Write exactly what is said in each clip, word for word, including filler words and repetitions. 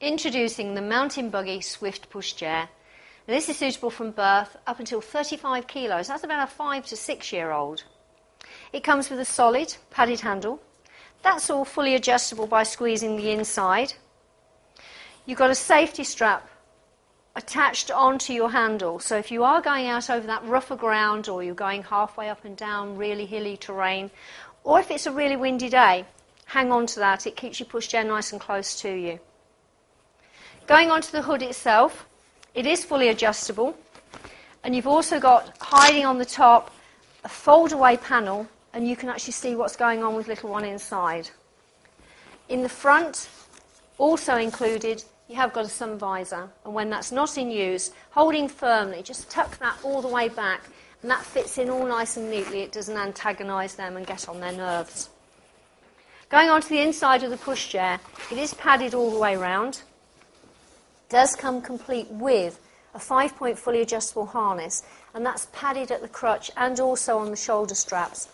Introducing the Mountain Buggy Swift pushchair. This is suitable from birth up until thirty-five kilos. That's about a five to six year old. It comes with a solid padded handle. That's all fully adjustable by squeezing the inside. You've got a safety strap attached onto your handle. So if you are going out over that rougher ground, or you're going halfway up and down really hilly terrain, or if it's a really windy day, hang on to that. It keeps your pushchair nice and close to you. Going onto the hood itself, it is fully adjustable, and you've also got, hiding on the top, a fold-away panel, and you can actually see what's going on with little one inside. In the front, also included, you have got a sun visor, and when that's not in use, holding firmly, just tuck that all the way back, and that fits in all nice and neatly. It doesn't antagonise them and get on their nerves. Going onto the inside of the pushchair, it is padded all the way round. Does come complete with a five-point fully adjustable harness, and that's padded at the crutch and also on the shoulder straps.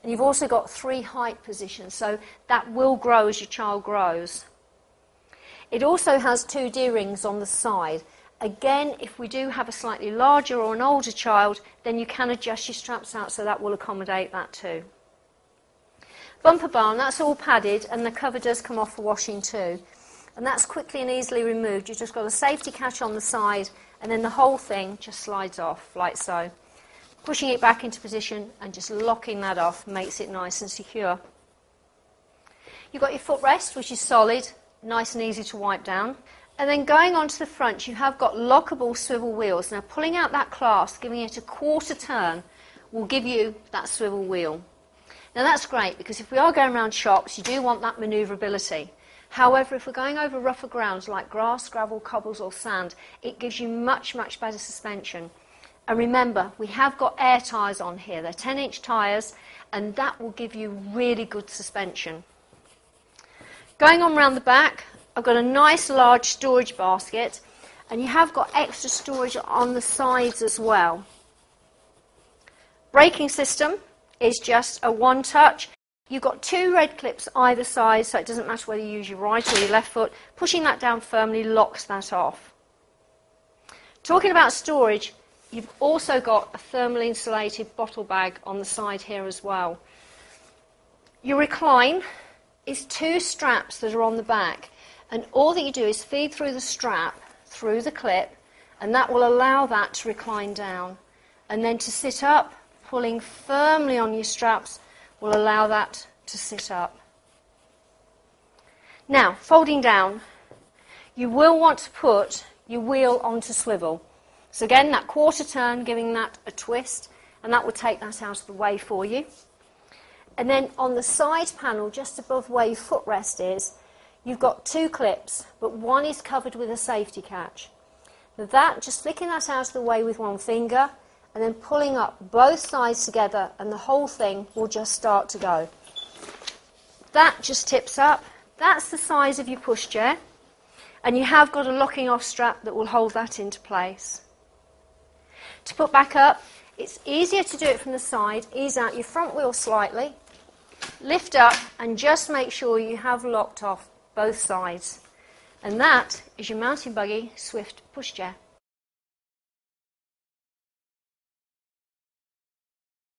And you've also got three height positions, so that will grow as your child grows. It also has two D-rings on the side. Again, if we do have a slightly larger or an older child, then you can adjust your straps out, so that will accommodate that too. Bumper bar, and that's all padded, and the cover does come off for washing too. And that's quickly and easily removed. You've just got a safety catch on the side, and then the whole thing just slides off like so. Pushing it back into position and just locking that off makes it nice and secure. You've got your footrest, which is solid, nice and easy to wipe down. And then going on to the front, you have got lockable swivel wheels. Now, pulling out that clasp, giving it a quarter turn, will give you that swivel wheel. Now, that's great, because if we are going around shops, you do want that manoeuvrability. However, if we're going over rougher grounds like grass, gravel, cobbles or sand, it gives you much, much better suspension. And remember, we have got air tyres on here. They're ten-inch tyres, and that will give you really good suspension. Going on round the back, I've got a nice large storage basket, and you have got extra storage on the sides as well. Braking system is just a one-touch. You've got two red clips either side, so it doesn't matter whether you use your right or your left foot. Pushing that down firmly locks that off. Talking about storage, you've also got a thermally insulated bottle bag on the side here as well. Your recline is two straps that are on the back, and all that you do is feed through the strap, through the clip, and that will allow that to recline down. And then to sit up, pulling firmly on your straps, will allow that to sit up. Now, folding down, you will want to put your wheel onto swivel. So again, that quarter turn, giving that a twist, and that will take that out of the way for you. And then on the side panel, just above where your footrest is, you've got two clips, but one is covered with a safety catch. Now that, just flicking that out of the way with one finger, and then pulling up both sides together, and the whole thing will just start to go. That just tips up. That's the size of your pushchair, and you have got a locking off strap that will hold that into place. To put back up, it's easier to do it from the side. Ease out your front wheel slightly, lift up, and just make sure you have locked off both sides. And that is your Mountain Buggy Swift pushchair.